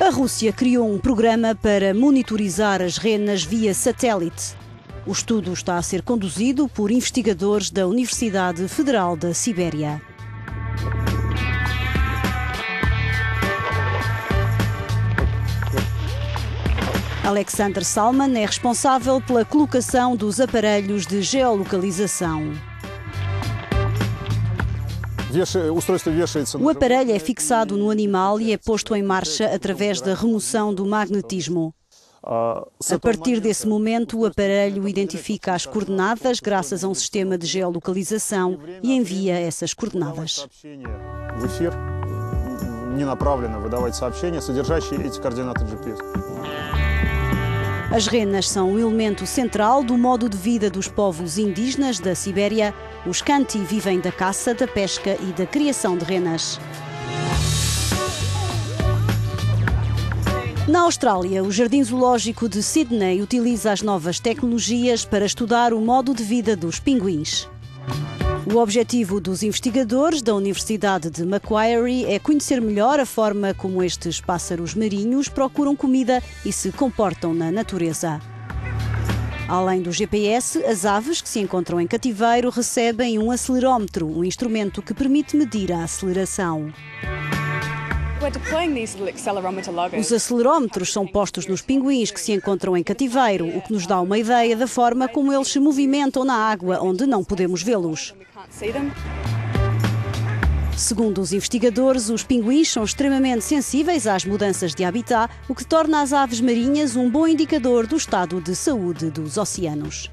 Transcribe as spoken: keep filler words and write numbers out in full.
A Rússia criou um programa para monitorizar as renas via satélite. O estudo está a ser conduzido por investigadores da Universidade Federal da Sibéria. Alexander Salman é responsável pela colocação dos aparelhos de geolocalização. O aparelho é fixado no animal e é posto em marcha através da remoção do magnetismo. A partir desse momento, o aparelho identifica as coordenadas graças a um sistema de geolocalização e envia essas coordenadas. As renas são um elemento central do modo de vida dos povos indígenas da Sibéria. Os Kanti vivem da caça, da pesca e da criação de renas. Na Austrália, o Jardim Zoológico de Sydney utiliza as novas tecnologias para estudar o modo de vida dos pinguins. O objetivo dos investigadores da Universidade de Macquarie é conhecer melhor a forma como estes pássaros marinhos procuram comida e se comportam na natureza. Além do G P S, as aves que se encontram em cativeiro recebem um acelerómetro, um instrumento que permite medir a aceleração. Os acelerómetros são postos nos pinguins que se encontram em cativeiro, o que nos dá uma ideia da forma como eles se movimentam na água, onde não podemos vê-los. Segundo os investigadores, os pinguins são extremamente sensíveis às mudanças de habitat, o que torna as aves marinhas um bom indicador do estado de saúde dos oceanos.